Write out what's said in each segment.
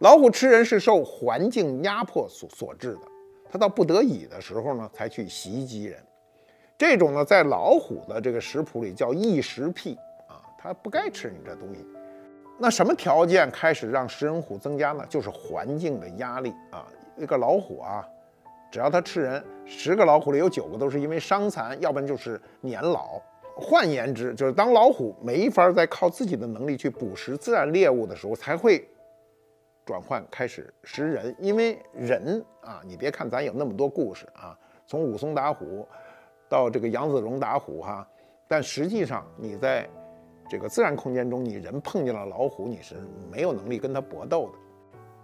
老虎吃人是受环境压迫所致的，它到不得已的时候呢，才去袭击人。这种呢，在老虎的这个食谱里叫异食癖啊，它不该吃你这东西。那什么条件开始让食人虎增加呢？就是环境的压力啊。一个老虎啊，只要它吃人，10个老虎里有9个都是因为伤残，要不然就是年老。 换言之，就是当老虎没法再靠自己的能力去捕食自然猎物的时候，才会转换开始食人。因为人啊，你别看咱有那么多故事啊，从武松打虎到这个杨子荣打虎哈，但实际上你在这个自然空间中，你人碰见了老虎，你是没有能力跟它搏斗的。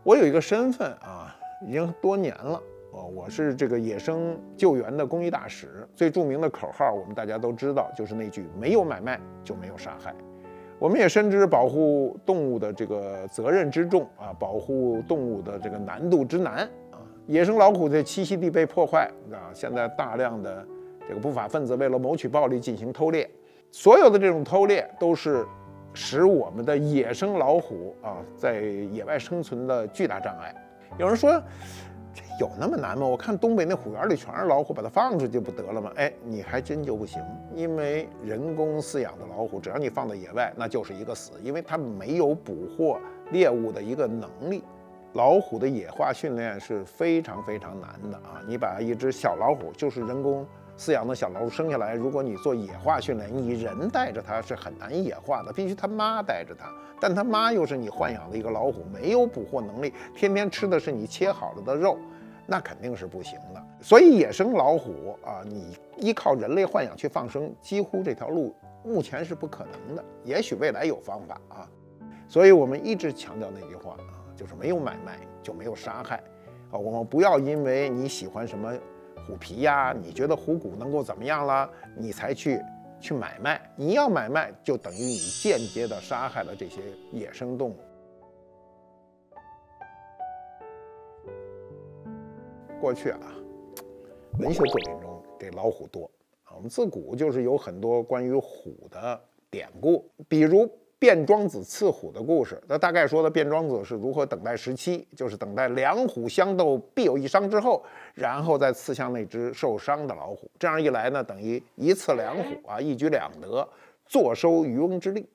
我有一个身份啊，已经多年了。 我是这个野生救援的公益大使，最著名的口号我们大家都知道，就是那句“没有买卖就没有杀害”。我们也深知保护动物的这个责任之重啊，保护动物的这个难度之难啊。野生老虎的栖息地被破坏啊，现在大量的这个不法分子为了谋取暴利进行偷猎，所有的这种偷猎都是使我们的野生老虎啊在野外生存的巨大障碍。有人说， 这有那么难吗？我看东北那虎园里全是老虎，把它放出去不得了吗？哎，你还真就不行，因为人工饲养的老虎，只要你放到野外，那就是一个死，因为它没有捕获猎物的一个能力。老虎的野化训练是非常非常难的啊！你把一只小老虎，就是人工饲养的小老虎生下来，如果你做野化训练，你人带着它是很难野化的，必须它妈带着它。但它妈又是你豢养的一个老虎，没有捕获能力，天天吃的是你切好了的肉。 那肯定是不行的，所以野生老虎啊，你依靠人类豢养去放生，几乎这条路目前是不可能的。也许未来有方法啊，所以我们一直强调那句话啊，就是没有买卖就没有杀害啊。我们不要因为你喜欢什么虎皮呀，你觉得虎骨能够怎么样啦，你才去买卖。你要买卖，就等于你间接的杀害了这些野生动物。 过去啊，文学作品中这老虎多啊。我们自古就是有很多关于虎的典故，比如卞庄子刺虎的故事。那大概说的卞庄子是如何等待时期，就是等待两虎相斗，必有一伤之后，然后再刺向那只受伤的老虎。这样一来呢，等于一刺两虎啊，一举两得，坐收渔翁之利。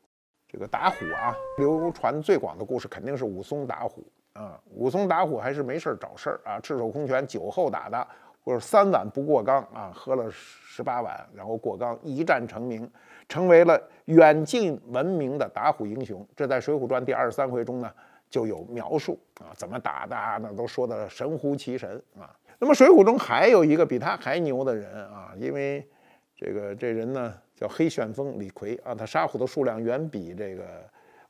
这个打虎啊，流传最广的故事肯定是武松打虎。 啊，武松打虎还是没事找事儿啊，赤手空拳酒后打的，或者3碗不过冈啊，喝了18碗，然后过冈，一战成名，成为了远近闻名的打虎英雄。这在《水浒传》第23回中呢就有描述啊，怎么打的那都说的神乎其神啊。那么《水浒》中还有一个比他还牛的人啊，因为这人呢叫黑旋风李逵啊，他杀虎的数量远比这个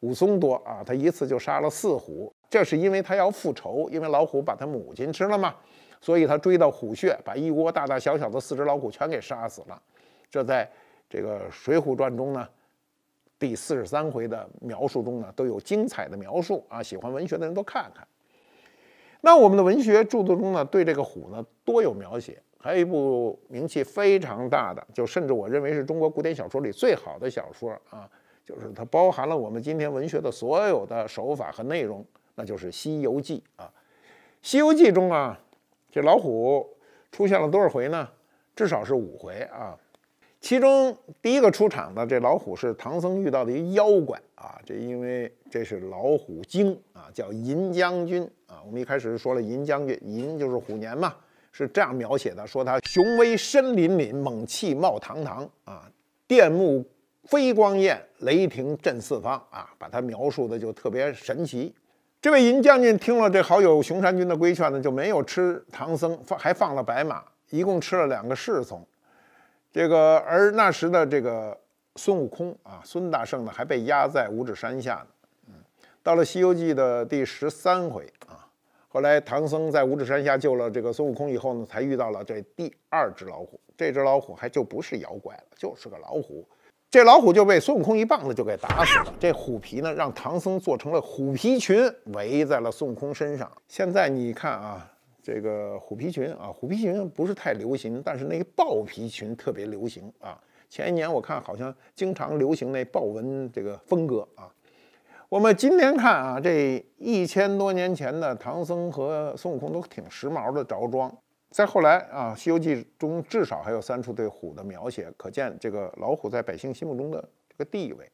武松多啊，他一次就杀了4虎。 这是因为他要复仇，因为老虎把他母亲吃了嘛，所以他追到虎穴，把一窝大大小小的4只老虎全给杀死了。这在这个《水浒传》中呢，第43回的描述中呢，都有精彩的描述啊。喜欢文学的人都看看。那我们的文学著作中呢，对这个虎呢多有描写。还有一部名气非常大的，就甚至我认为是中国古典小说里最好的小说啊，就是它包含了我们今天文学的所有的手法和内容。 那就是《西游记》啊，《西游记》中啊，这老虎出现了多少回呢？至少是5回啊。其中第一个出场的这老虎是唐僧遇到的一妖怪啊，这因为这是老虎精啊，叫银将军啊。我们一开始说了银将军，银就是虎年嘛，是这样描写的：说他雄威身凛凛，猛气冒堂堂啊，电目飞光焰，雷霆震四方啊，把它描述的就特别神奇。 这位银将军听了这好友熊山君的规劝呢，就没有吃唐僧，还放了白马，一共吃了2个侍从。而那时的这个孙悟空啊，孙大圣呢，还被压在五指山下呢。到了《西游记》的第13回啊，后来唐僧在五指山下救了这个孙悟空以后呢，才遇到了这第2只老虎。这只老虎还就不是妖怪了，就是个老虎。 这老虎就被孙悟空一棒子就给打死了。这虎皮呢，让唐僧做成了虎皮裙，围在了孙悟空身上。现在你看啊，这个虎皮裙啊，虎皮裙不是太流行，但是那个豹皮裙特别流行啊。前一年我看好像经常流行那豹纹这个风格啊。我们今天看啊，这1000多年前的唐僧和孙悟空都挺时髦的着装。再后来啊，《西游记》中至少还有3处对虎的描写，可见这个老虎在百姓心目中的这个地位。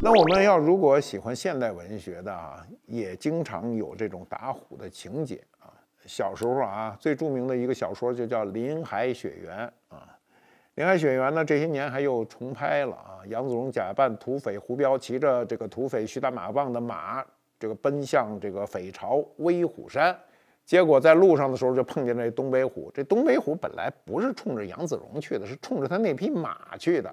那我们要如果喜欢现代文学的啊，也经常有这种打虎的情节啊。小时候啊，最著名的一个小说就叫《林海雪原》啊。 《林海雪原》呢，这些年还又重拍了啊！杨子荣假扮土匪胡彪，骑着这个土匪徐达马棒的马，这个奔向这个匪巢威虎山。结果在路上的时候就碰见这东北虎。这东北虎本来不是冲着杨子荣去的，是冲着他那匹马去的。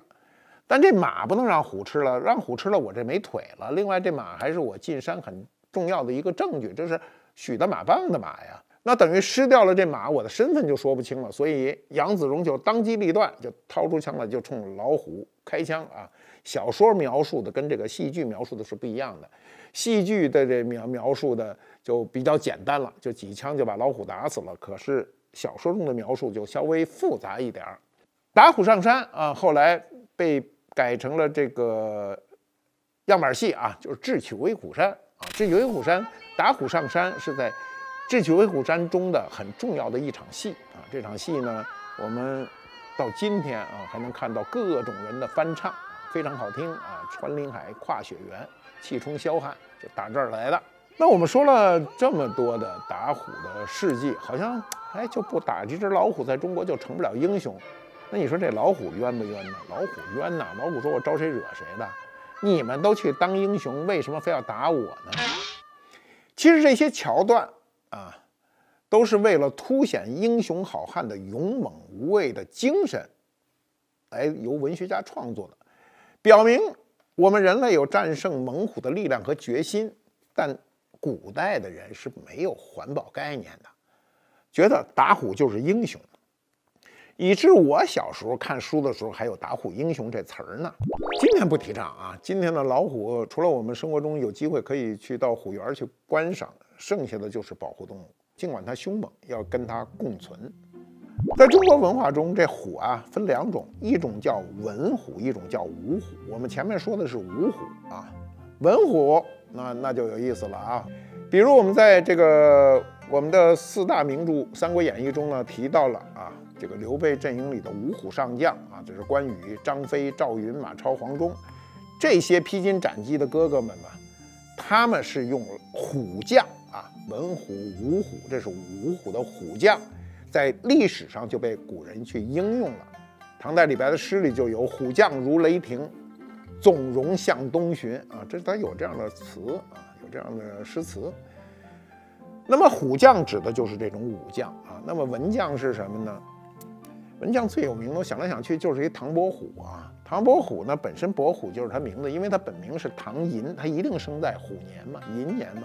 但这马不能让虎吃了，让虎吃了我这没腿了。另外，这马还是我进山很重要的一个证据，这是许达马棒的马呀。 那等于失掉了这马，我的身份就说不清了。所以杨子荣就当机立断，就掏出枪来，就冲老虎开枪啊！小说描述的跟这个戏剧描述的是不一样的，戏剧的这描述的就比较简单了，就几枪就把老虎打死了。可是小说中的描述就稍微复杂一点儿。打虎上山啊，后来被改成了这个样板戏啊，就是《智取威虎山》啊，《智取威虎山》打虎上山是在。 智取威虎山中的很重要的一场戏啊，这场戏呢，我们到今天啊还能看到各种人的翻唱，非常好听啊！穿林海，跨雪原，气冲霄汉，就打这儿来的。那我们说了这么多的打虎的事迹，好像哎就不打这只老虎，在中国就成不了英雄。那你说这老虎冤不冤呢？老虎冤呐！老虎说我招谁惹谁了？你们都去当英雄，为什么非要打我呢？其实这些桥段。 啊，都是为了凸显英雄好汉的勇猛无畏的精神，来由文学家创作的，表明我们人类有战胜猛虎的力量和决心。但古代的人是没有环保概念的，觉得打虎就是英雄，以致我小时候看书的时候还有“打虎英雄”这词儿呢。今天不提倡啊，今天的老虎，除了我们生活中有机会可以去到虎园去观赏。 剩下的就是保护动物，尽管它凶猛，要跟它共存。在中国文化中，这虎啊分2种，一种叫文虎，一种叫武虎。我们前面说的是武虎啊，文虎那就有意思了啊。比如我们在这个我们的4大名著《三国演义》中呢提到了啊，这个刘备阵营里的五虎上将啊，这是关羽、张飞、赵云、马超、黄忠这些披荆斩棘的哥哥们嘛，他们是用虎将。 啊，文虎、武虎，这是五虎的虎将，在历史上就被古人去应用了。唐代李白的诗里就有“虎将如雷霆，纵容向东巡”啊，这他有这样的词啊，有这样的诗词。那么虎将指的就是这种武将啊。那么文将是什么呢？文将最有名的，我想来想去就是一唐伯虎啊。唐伯虎呢，本身伯虎就是他名字，因为他本名是唐寅，他一定生在虎年嘛，寅年嘛。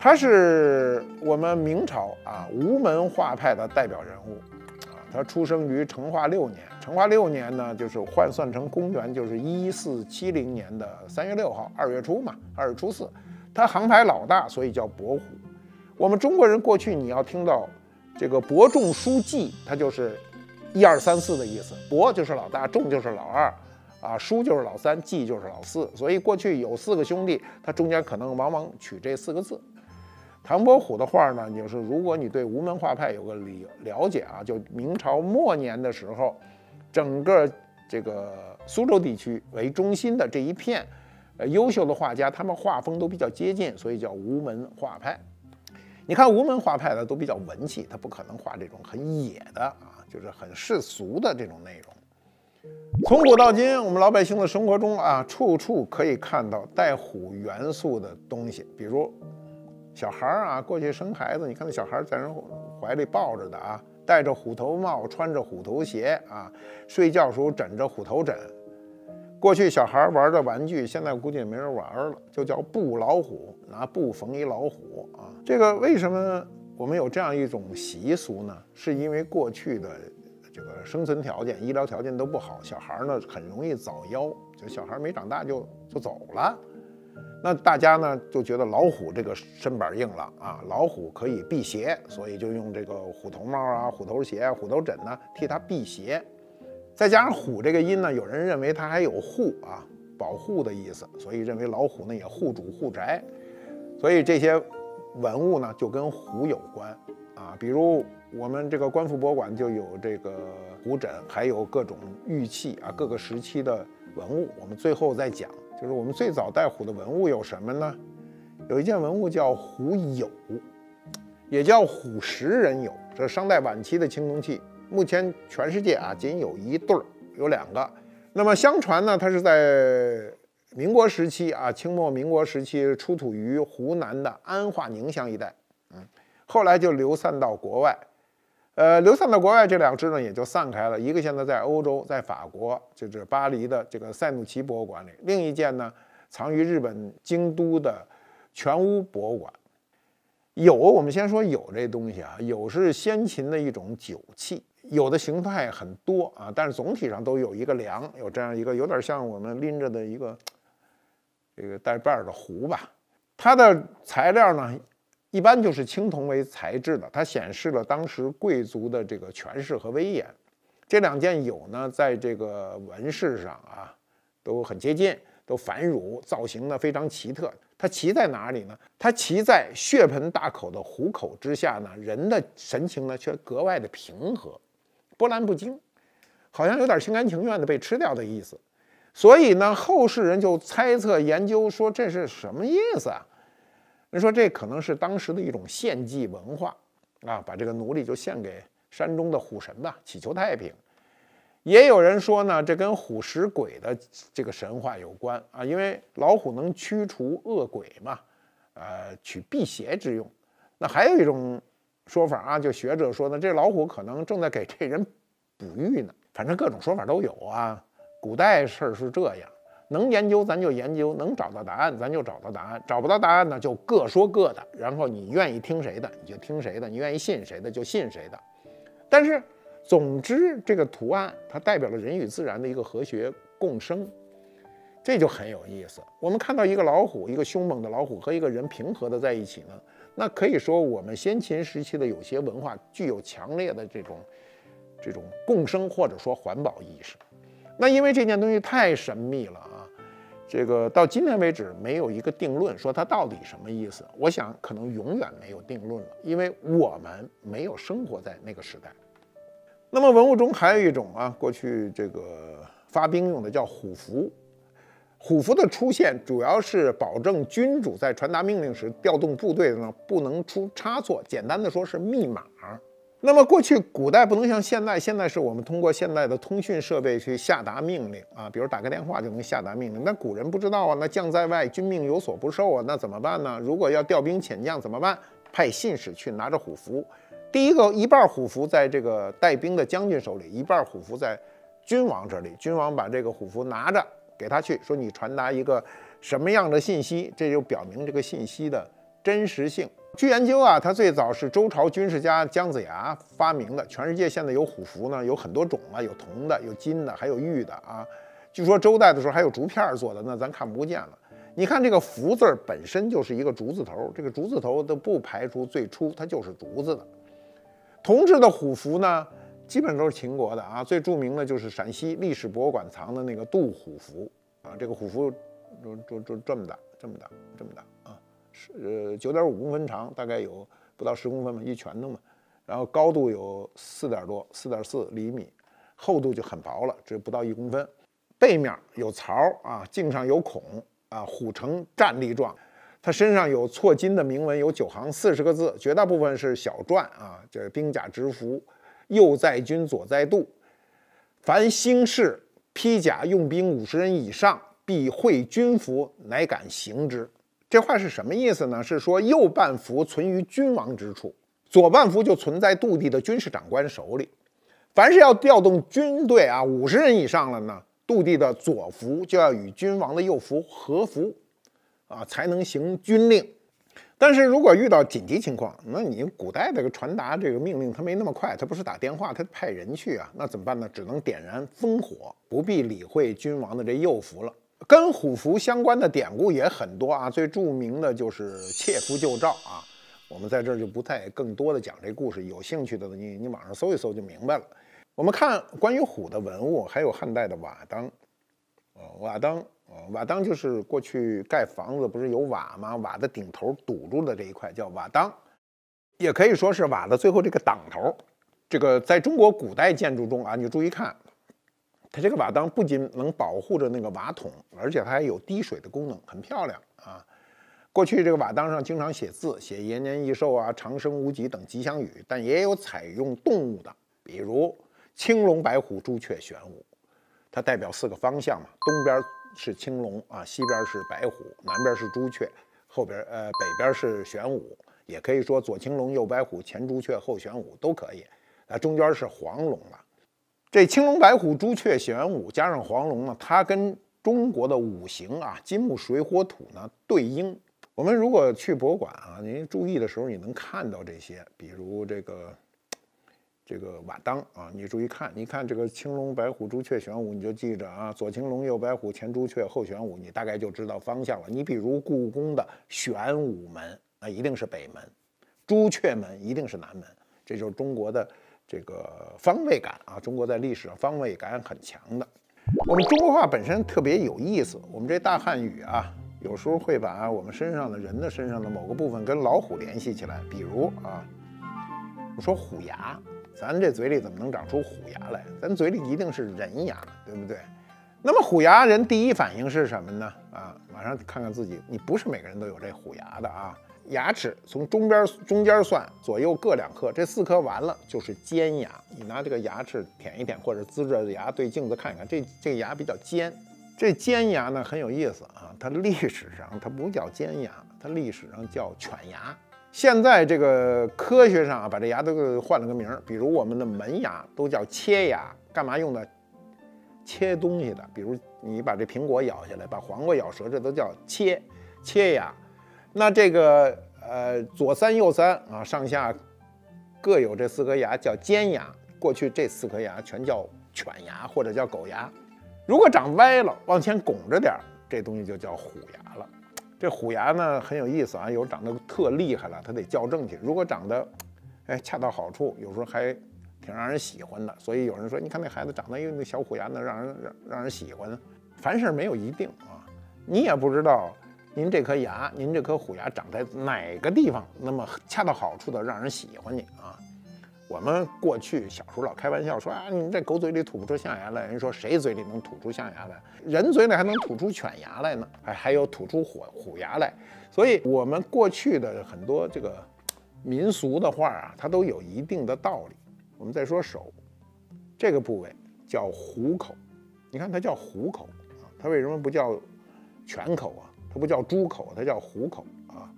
他是我们明朝啊吴门画派的代表人物，啊，他出生于成化6年，成化6年呢，就是换算成公元就是1470年的3月6号，2月初嘛，2月初4。他行排老大，所以叫伯虎。我们中国人过去你要听到这个伯仲叔季，他就是1、2、3、4的意思，伯就是老大，仲就是老二。 啊，叔就是老三，季就是老四，所以过去有4个兄弟，他中间可能往往取这4个字。唐伯虎的画呢，就是如果你对吴门画派有个了解啊，就明朝末年的时候，整个这个苏州地区为中心的这一片，优秀的画家，他们画风都比较接近，所以叫吴门画派。你看吴门画派的都比较文气，他不可能画这种很野的啊，就是很世俗的这种内容。 从古到今，我们老百姓的生活中啊，处处可以看到带虎元素的东西。比如，小孩啊，过去生孩子，你看那小孩在人怀里抱着的啊，戴着虎头帽，穿着虎头鞋啊，睡觉时候枕着虎头枕。过去小孩玩的玩具，现在估计也没人玩了，就叫布老虎，拿布缝一老虎啊。这个为什么我们有这样一种习俗呢？是因为过去的。 这个生存条件、医疗条件都不好，小孩呢很容易早夭，就小孩没长大就走了。那大家呢就觉得老虎这个身板硬了啊，老虎可以辟邪，所以就用这个虎头帽啊、虎头鞋、虎头枕呢替它辟邪。再加上虎这个音呢，有人认为它还有护啊，保护的意思，所以认为老虎呢也护主护宅，所以这些文物呢就跟虎有关啊。比如我们这个观复博物馆就有这个虎枕，还有各种玉器啊，各个时期的文物。我们最后再讲，就是我们最早带虎的文物有什么呢？有一件文物叫虎俑，也叫虎食人俑，这是商代晚期的青铜器，目前全世界啊仅有一对儿，有两个。 那么相传呢，它是在民国时期啊，清末民国时期出土于湖南的安化宁乡一带，后来就流散到国外，流散到国外，这两只呢也就散开了。一个现在在欧洲，在法国，就是巴黎的这个塞努奇博物馆里；另一件呢，藏于日本京都的全屋博物馆。俑，我们先说俑这东西啊，俑是先秦的一种酒器。 有的形态很多啊，但是总体上都有一个梁，有这样一个有点像我们拎着的一个这个带把儿的壶吧。它的材料呢，一般就是青铜为材质的，它显示了当时贵族的这个权势和威严。这两件俑呢，在这个纹饰上啊都很接近，都繁缛，造型呢非常奇特。它奇在哪里呢？它奇在血盆大口的虎口之下呢，人的神情呢却格外的平和。 波澜不惊，好像有点心甘情愿的被吃掉的意思，所以呢，后世人就猜测研究说这是什么意思啊？人说这可能是当时的一种献祭文化啊，把这个奴隶就献给山中的虎神吧，祈求太平。也有人说呢，这跟虎食鬼的这个神话有关啊，因为老虎能驱除恶鬼嘛，取辟邪之用。那还有一种。 说法啊，就学者说呢，这老虎可能正在给这人哺育呢。反正各种说法都有啊。古代事儿是这样，能研究咱就研究，能找到答案咱就找到答案，找不到答案呢就各说各的。然后你愿意听谁的你就听谁的，你愿意信谁的就信谁的。但是总之，这个图案它代表了人与自然的一个和谐共生，这就很有意思。我们看到一个老虎，一个凶猛的老虎和一个人平和的在一起呢。 那可以说，我们先秦时期的有些文化具有强烈的这种共生或者说环保意识。那因为这件东西太神秘了啊，这个到今天为止没有一个定论，说它到底什么意思。我想可能永远没有定论了，因为我们没有生活在那个时代。那么文物中还有一种啊，过去这个发兵用的叫虎符。 虎符的出现主要是保证君主在传达命令时调动部队呢不能出差错，简单的说是密码。那么过去古代不能像现在，现在是我们通过现在的通讯设备去下达命令啊，比如打个电话就能下达命令。但古人不知道啊，那将在外，军命有所不受啊，那怎么办呢？如果要调兵遣将怎么办？派信使去拿着虎符，第一个一半虎符在这个带兵的将军手里，一半虎符在君王这里，君王把这个虎符拿着。 给他去说，你传达一个什么样的信息，这就表明这个信息的真实性。据研究啊，它最早是周朝军事家姜子牙发明的。全世界现在有虎符呢，有很多种啊，有铜的，有金的，还有玉的啊。据说周代的时候还有竹片做的，那咱看不见了。你看这个“符”字本身就是一个竹字头，这个竹字头都不排除最初它就是竹子的。铜制的虎符呢？ 基本都是秦国的啊，最著名的就是陕西历史博物馆藏的那个杜虎符啊，这个虎符就这么大啊，是9.5公分长，大概有不到10公分嘛，一拳头嘛，然后高度有4.4厘米，厚度就很薄了，只不到1公分，背面有槽啊，颈上有孔啊，虎呈站立状。 它身上有错金的铭文，有9行40个字，绝大部分是小篆啊，这兵甲直符。 右在军，左在度。凡兴事披甲用兵50人以上，必会军服，乃敢行之。这话是什么意思呢？是说右半符存于君王之处，左半符就存在度地的军事长官手里。凡是要调动军队啊，50人以上了呢，度地的左符就要与君王的右符合符，啊，才能行军令。 但是如果遇到紧急情况，那你古代这个传达这个命令，它没那么快，它不是打电话，它派人去啊，那怎么办呢？只能点燃烽火，不必理会君王的这右符了。跟虎符相关的典故也很多啊，最著名的就是切符救赵啊，我们在这儿就不再更多的讲这故事，有兴趣的你网上搜一搜就明白了。我们看关于虎的文物，还有汉代的瓦当，瓦当瓦当就是过去盖房子不是有瓦吗？瓦的顶头堵住的这一块叫瓦当，也可以说是瓦的最后这个挡头。这个在中国古代建筑中啊，你注意看，它这个瓦当不仅能保护着那个瓦筒，而且它还有滴水的功能，很漂亮啊。过去这个瓦当上经常写字，写延年益寿啊、长生无极等吉祥语，但也有采用动物的，比如青龙、白虎、朱雀、玄武，它代表四个方向嘛，东边是青龙啊，西边是白虎，南边是朱雀，北边是玄武，也可以说左青龙右白虎前朱雀后玄武都可以，啊，中间是黄龙了。这青龙白虎朱雀玄武加上黄龙呢，它跟中国的五行啊金木水火土呢对应。我们如果去博物馆啊，您注意的时候你能看到这些，比如这个瓦当啊，你注意看，你看这个青龙白虎朱雀玄武，你就记着啊，左青龙右白虎前朱雀后玄武，你大概就知道方向了。你比如故宫的玄武门，那一定是北门，朱雀门一定是南门，这就是中国的这个方位感啊，中国在历史上方位感很强的。我们中国话本身特别有意思，我们这大汉语啊，有时候会把我们身上的人的身上的某个部分跟老虎联系起来，比如啊，我说虎牙。咱这嘴里怎么能长出虎牙来？咱嘴里一定是人牙，对不对？那么虎牙人第一反应是什么呢？啊，马上看看自己，你不是每个人都有这虎牙的啊。牙齿从中间算，左右各2颗，这4颗完了就是尖牙。你拿这个牙齿舔一舔，或者呲着牙对镜子看一看，这牙比较尖。这尖牙呢很有意思啊，它历史上它不叫尖牙，它历史上叫犬牙。现在这个科学上啊，把这牙都换了个名儿，比如我们的门牙都叫切牙，干嘛用的？切东西的，比如你把这苹果咬下来，把黄瓜咬折，这都叫切牙。那这个左3右3啊，上下各有这4颗牙叫尖牙。过去这4颗牙全叫犬牙或者叫狗牙。如果长歪了，往前拱着点，这东西就叫虎牙了。这虎牙呢很有意思啊，有长得特厉害了，它得矫正去。如果长得，哎，恰到好处，有时候还挺让人喜欢的。所以有人说，你看那孩子长得因为那小虎牙呢，让人喜欢。凡事没有一定啊，你也不知道您这颗牙，您这颗虎牙长在哪个地方，那么恰到好处的让人喜欢你啊。我们过去小时候老开玩笑说啊，你这狗嘴里吐不出象牙来。人说谁嘴里能吐出象牙来？人嘴里还能吐出犬牙来呢，还有吐出虎牙来。所以，我们过去的很多这个民俗的话啊，它都有一定的道理。我们再说手，这个部位叫虎口，你看它叫虎口啊，它为什么不叫犬口啊？它不叫猪口，它叫虎口啊，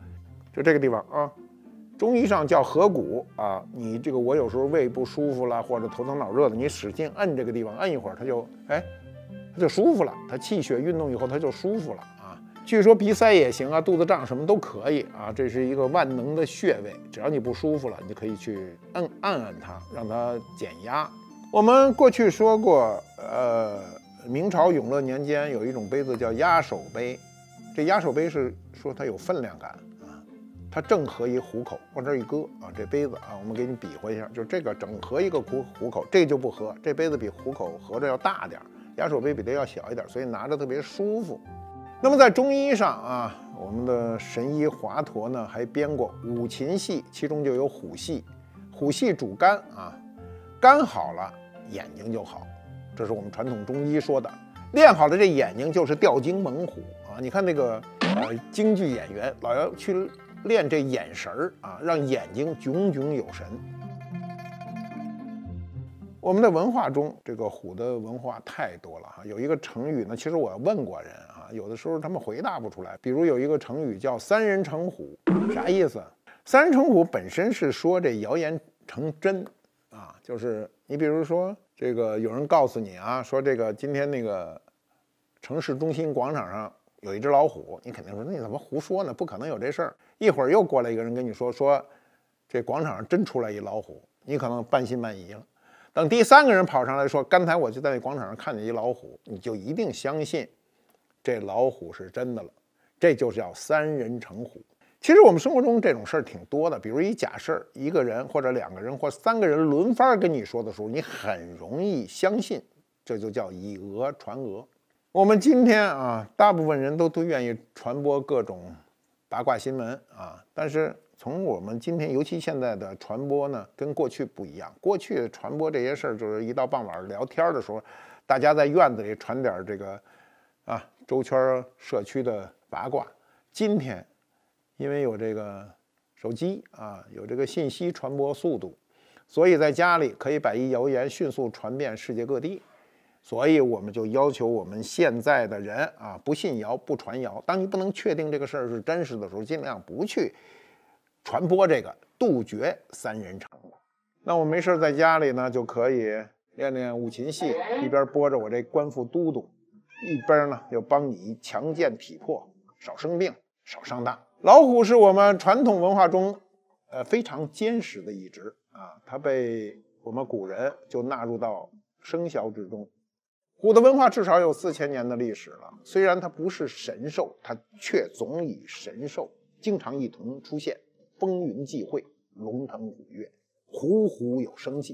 就这个地方啊。中医上叫合谷啊，你这个我有时候胃不舒服了，或者头疼脑热的，你使劲摁这个地方，摁一会儿，它就舒服了，它气血运动以后它就舒服了啊。据说鼻塞也行啊，肚子胀什么都可以啊，这是一个万能的穴位，只要你不舒服了，你就可以去按按它，让它减压。我们过去说过，明朝永乐年间有一种杯子叫压手杯，这压手杯是说它有分量感。它正合一虎口，往这一搁啊，这杯子啊，我们给你比划一下，就这个整合一个虎口，这就不合，这杯子比虎口合着要大点，压手杯比它要小一点，所以拿着特别舒服。那么在中医上啊，我们的神医华佗呢还编过五禽戏，其中就有虎戏，虎戏主肝啊，肝好了眼睛就好，这是我们传统中医说的，练好了这眼睛就是吊睛猛虎啊。你看那个京剧演员老要去练这眼神儿啊，让眼睛炯炯有神。我们的文化中，这个虎的文化太多了哈。有一个成语呢，其实我问过人啊，有的时候他们回答不出来。比如有一个成语叫“三人成虎”，啥意思？“三人成虎”本身是说这谣言成真啊，就是你比如说这个有人告诉你啊，说这个今天那个城市中心广场上有一只老虎，你肯定说那你怎么胡说呢？不可能有这事儿。一会儿又过来一个人跟你说这广场上真出来一老虎，你可能半信半疑了。等第3个人跑上来说，刚才我就在那广场上看见一老虎，你就一定相信这老虎是真的了。这就是叫3人成虎。其实我们生活中这种事儿挺多的，比如一假事儿，一个人或者2个人或3个人轮番跟你说的时候，你很容易相信，这就叫以讹传讹。我们今天啊，大部分人都愿意传播各种八卦新闻啊，但是从我们今天，尤其现在的传播呢，跟过去不一样。过去传播这些事儿，就是一到傍晚聊天的时候，大家在院子里传点这个啊，周圈社区的八卦。今天，因为有这个手机啊，有这个信息传播速度，所以在家里可以把一谣言迅速传遍世界各地。 所以我们就要求我们现在的人啊，不信谣，不传谣。当你不能确定这个事儿是真实的时候，尽量不去传播这个，杜绝三人场。那我没事在家里呢，就可以练练五禽戏，一边播着我这官复都督，一边呢又帮你强健体魄，少生病，少上当。老虎是我们传统文化中，非常坚实的一只啊，它被我们古人就纳入到生肖之中。 虎的文化至少有4000年的历史了，虽然它不是神兽，它却总以神兽经常一同出现，风云际会，龙腾虎跃，虎虎有生气。